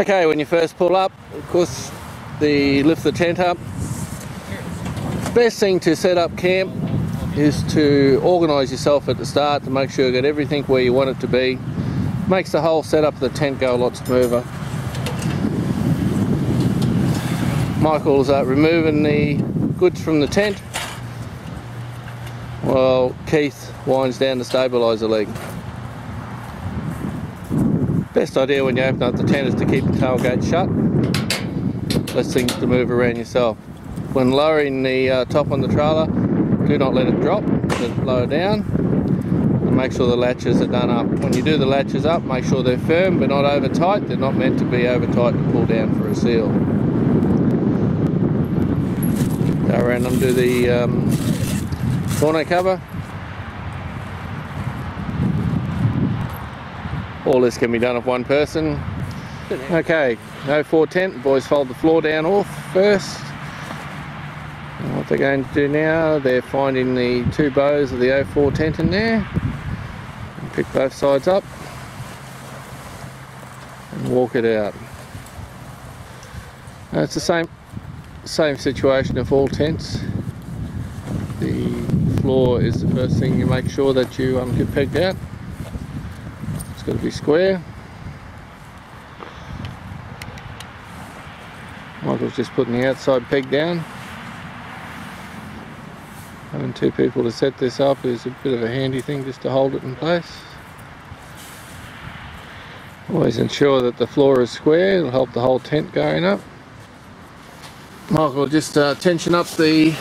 Okay, when you first pull up, of course, lift the tent up. Best thing to set up camp is to organise yourself at the start to make sure you get everything where you want it to be. Makes the whole setup of the tent go a lot smoother. Michael's removing the goods from the tent while Keith winds down the stabiliser leg. Best idea when you open up the tent is to keep the tailgate shut. Less things to move around yourself. When lowering the top on the trailer, do not let it drop, let it lower down, and make sure the latches are done up. When you do the latches up, make sure they're firm but not over tight. They're not meant to be over tight to pull down for a seal. Go around and do the tonneau cover. All this can be done with one person. Okay, no 4 tent, boys fold the floor down off first. What they're going to do now, they're finding the 2 bows of the 04 tent in there. Pick both sides up and walk it out. Now it's the same situation of all tents. The floor is the first thing you make sure that you get pegged out. It's got to be square. Michael's just putting the outside peg down. Having 2 people to set this up is a bit of a handy thing just to hold it in place. Always ensure that the floor is square, it'll help the whole tent going up. Michael just tension up the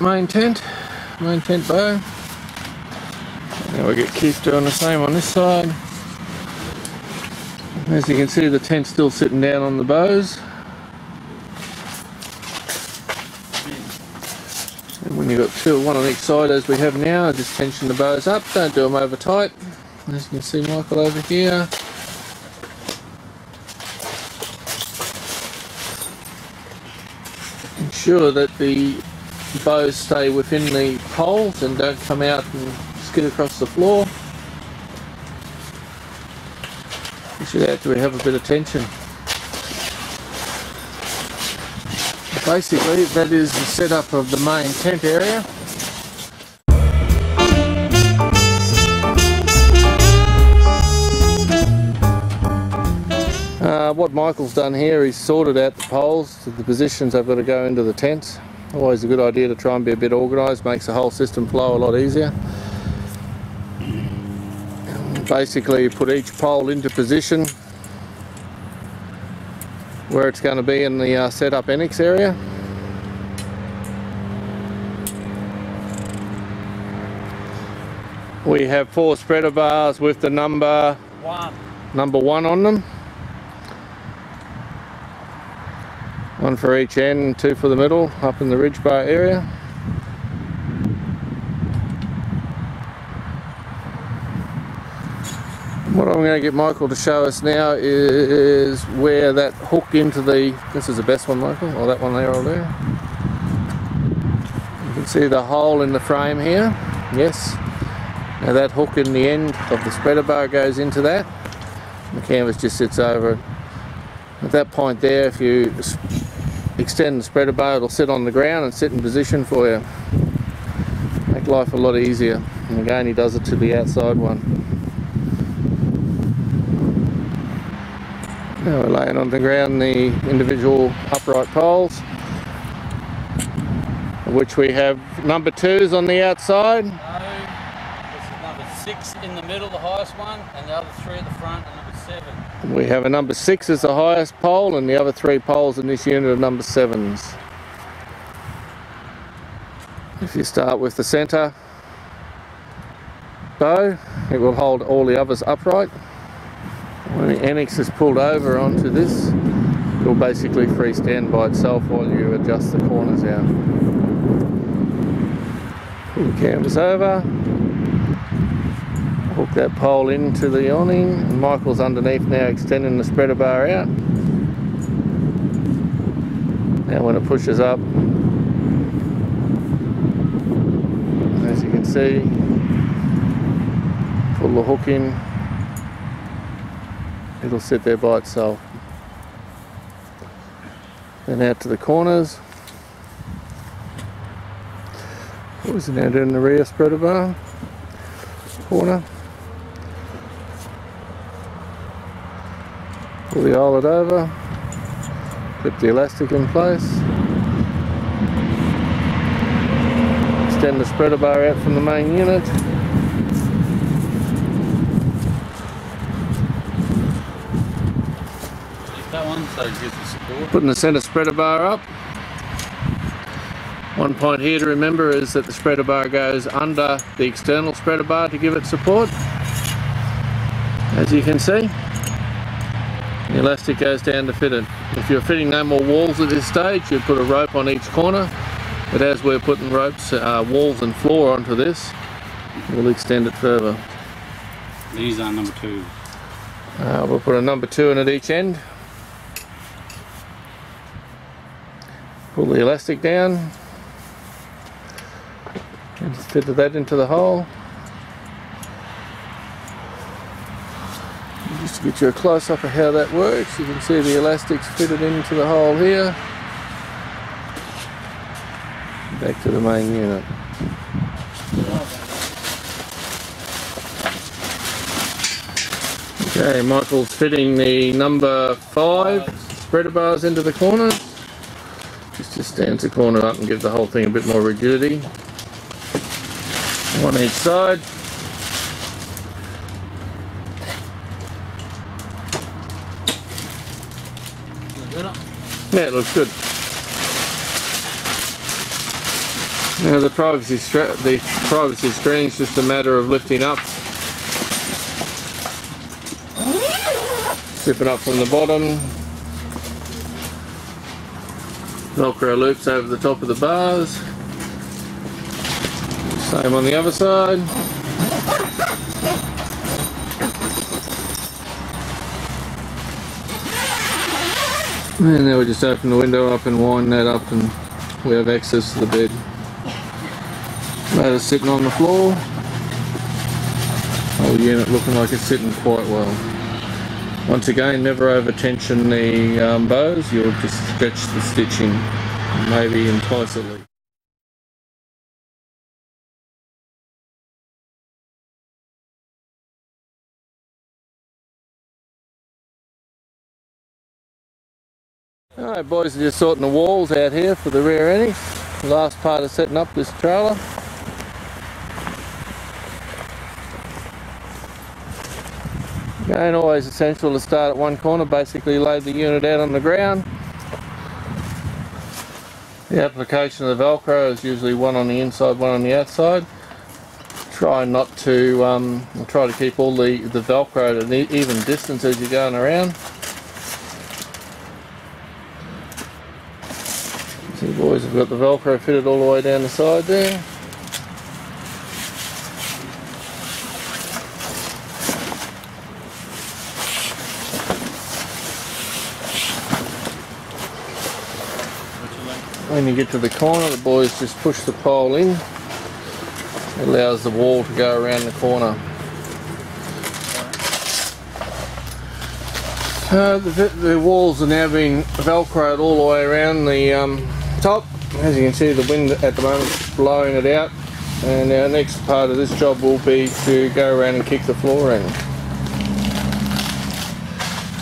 main tent bow. Now we get Keith doing the same on this side. As you can see, the tent's still sitting down on the bows. When you've got 2, 1 on each side as we have now, just tension the bows up, don't do them over tight. As you can see, Michael over here. Ensure that the bows stay within the poles and don't come out and skid across the floor. Push it out till we have a bit of tension. Basically, that is the setup of the main tent area. What Michael's done here is sorted out the poles to the positions they've got to go into the tents. Always a good idea to try and be a bit organised, makes the whole system flow a lot easier. Basically, you put each pole into position where it's going to be in the setup annex area. We have 4 spreader bars with the number one on them. 1 for each end, 2 for the middle, up in the ridge bar area. What I'm going to get Michael to show us now is where that hook into the, this is the best one, Michael, or that one there, or there. You can see the hole in the frame here, yes. Now that hook in the end of the spreader bar goes into that. The canvas just sits over it. At that point there, if you extend the spreader bar, it'll sit on the ground and sit in position for you. Make life a lot easier. And again, he does it to the outside one. Now we're laying on the ground the individual upright poles, of which we have number 2s on the outside. No, this is number 6 in the middle, the highest one, and the other 3 at the front, and number 7. We have a number 6 as the highest pole, and the other 3 poles in this unit are number 7s. If you start with the centre bow, it will hold all the others upright. When the annex is pulled over onto this, it will basically freestand by itself while you adjust the corners out. Pull the canvas over, hook that pole into the awning, and Michael's underneath now extending the spreader bar out. Now when it pushes up, as you can see, pull the hook in. it'll sit there by itself. Then out to the corners. Always now doing the rear spreader bar corner. Pull the eyelet over, clip the elastic in place, extend the spreader bar out from the main unit, that one, so you get the support. Putting the centre spreader bar up. One point here to remember is that the spreader bar goes under the external spreader bar to give it support, as you can see. The elastic goes down to fit it. If you're fitting no more walls at this stage, you put a rope on each corner, but as we're putting ropes, walls and floor onto this, we'll extend it further. These are number 2. We'll put a number 2 in at each end. Pull the elastic down and fit that into the hole. Just to get you a close-up of how that works, you can see the elastic's fitted into the hole here. Back to the main unit. Okay, Michael's fitting the number 5 spreader bars into the corner. Just stands the corner up and give the whole thing a bit more rigidity. One each side. Yeah, it looks good. Now the privacy screen is just a matter of lifting up, zipping up from the bottom. Velcro loops over the top of the bars. Same on the other side. And now we just open the window up and wind that up and we have access to the bed. That is sitting on the floor. Whole unit looking like it's sitting quite well. Once again, never over tension the bows, you'll just stretch the stitching, maybe implicitly. Alright, boys are just sorting the walls out here for the rear ending. The last part of setting up this trailer. Again, always essential to start at one corner, basically lay the unit out on the ground. The application of the Velcro is usually one on the inside, one on the outside. Try to keep all the Velcro at an even distance as you're going around. See, boys, we've got the Velcro fitted all the way down the side there. When you get to the corner, the boys just push the pole in. It allows the wall to go around the corner. The walls are now being Velcroed all the way around the top. As you can see, the wind at the moment is blowing it out, and our next part of this job will be to go around and kick the floor in.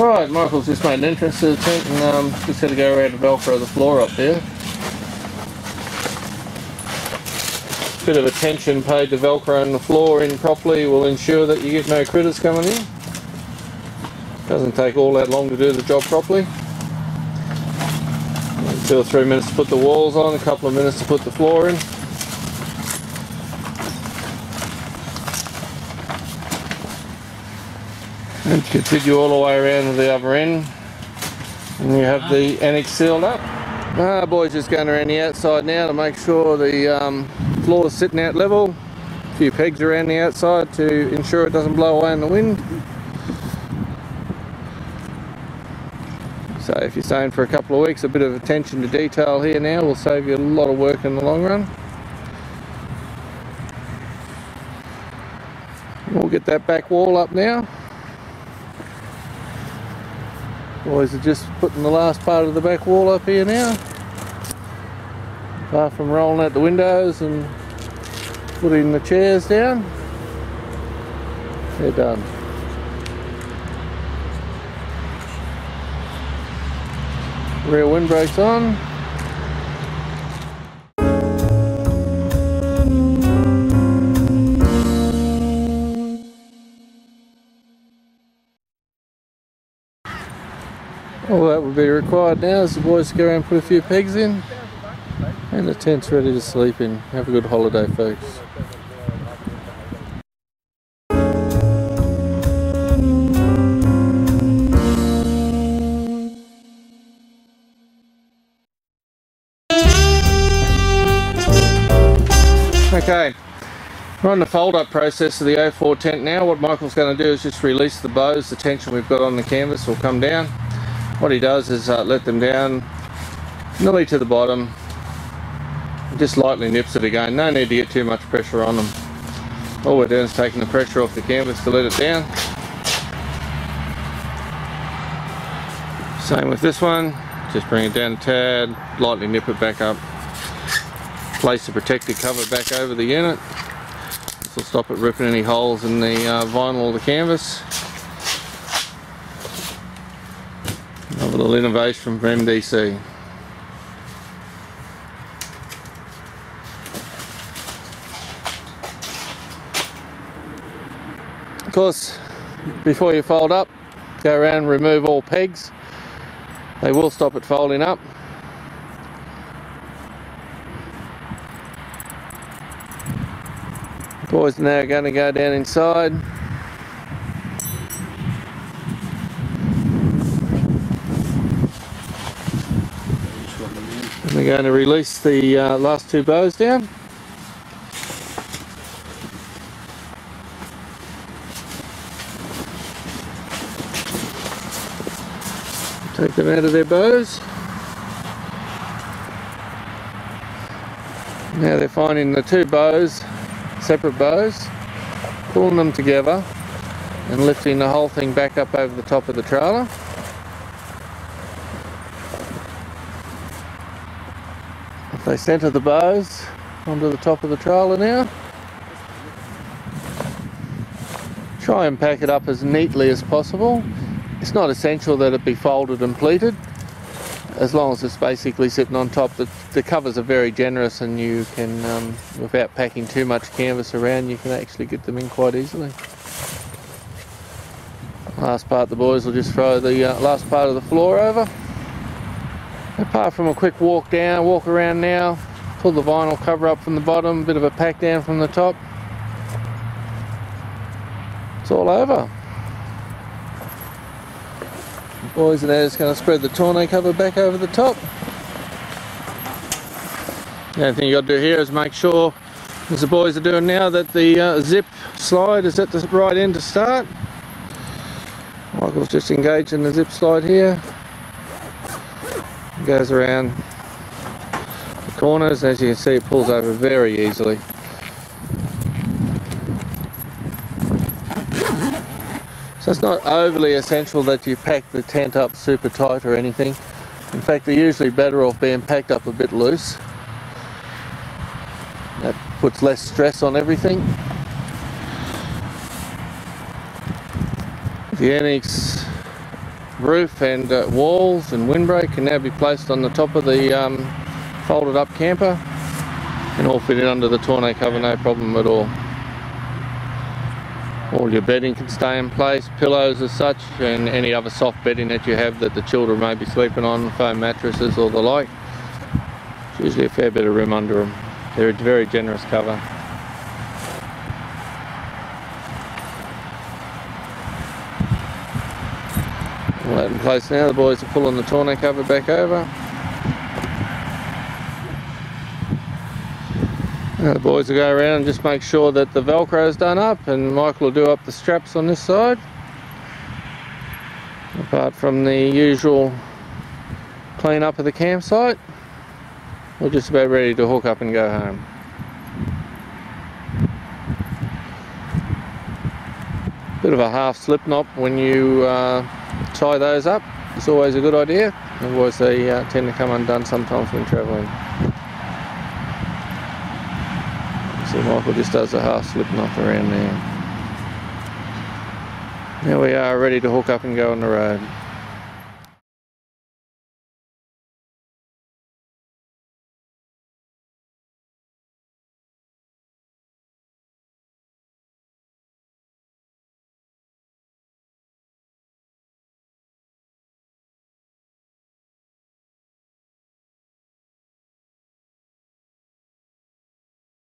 Alright, Michael's just made an entrance to the tent and just had to go around and Velcro the floor up there. Bit of attention paid to Velcroing the floor in properly will ensure that you get no critters coming in. Doesn't take all that long to do the job properly. 2 or 3 minutes to put the walls on, a couple of minutes to put the floor in. And continue all the way around to the other end. And you have the annex sealed up. Ah, boys just going around the outside now to make sure the floor is sitting out level. A few pegs around the outside to ensure it doesn't blow away in the wind. So if you're staying for a couple of weeks, a bit of attention to detail here now will save you a lot of work in the long run. We'll get that back wall up now. Boys are just putting the last part of the back wall up here now. Apart from rolling out the windows and putting the chairs down, they're done. Rear windbreaks on. All that would be required now is the boys to go around and put a few pegs in, and the tent's ready to sleep in. Have a good holiday, folks. Okay, we're on the fold-up process of the O4 tent now. What Michael's going to do is just release the bows. The tension we've got on the canvas will come down. What he does is let them down nearly to the bottom, just lightly nips it again. No need to get too much pressure on them. All we're doing is taking the pressure off the canvas to let it down. Same with this one, just bring it down a tad, lightly nip it back up. Place the protective cover back over the unit. This will stop it ripping any holes in the vinyl or the canvas. Another little innovation from MDC. Of course, before you fold up, go around and remove all pegs. They will stop it folding up. Boys are now going to go down inside. And they're going to release the last two bows down. Take them out of their bows. Now they're finding the two bows, separate bows, pulling them together and lifting the whole thing back up over the top of the trailer. They centre the bows onto the top of the trailer now. Try and pack it up as neatly as possible. It's not essential that it be folded and pleated, as long as it's basically sitting on top. The covers are very generous, and you can, without packing too much canvas around, you can actually get them in quite easily. Last part, the boys will just throw the last part of the floor over. Apart from a quick walk around now, pull the vinyl cover up from the bottom, a bit of a pack down from the top. It's all over. Boys are now just going to spread the tonneau cover back over the top. The only thing you got to do here is make sure, as the boys are doing now, that the zip slide is at the right end to start. Michael's just engaged in the zip slide here. It goes around the corners. As you can see, it pulls over very easily. So it's not overly essential that you pack the tent up super tight or anything. In fact, they're usually better off being packed up a bit loose. That puts less stress on everything. The annex roof and walls and windbreak can now be placed on the top of the folded up camper and all fit in under the tonneau cover, no problem at all. All your bedding can stay in place, pillows as such, and any other soft bedding that you have that the children may be sleeping on, foam mattresses or the like. There's usually a fair bit of room under them. They're a very generous cover. All that in place now, the boys are pulling the tonneau cover back over. Now the boys will go around and just make sure that the Velcro is done up, and Michael will do up the straps on this side. Apart from the usual clean up of the campsite, we're just about ready to hook up and go home. Bit of a half slip knot when you tie those up. It's always a good idea, otherwise they tend to come undone sometimes when travelling. See, Michael just does a half slip knot around there. Now we are ready to hook up and go on the road.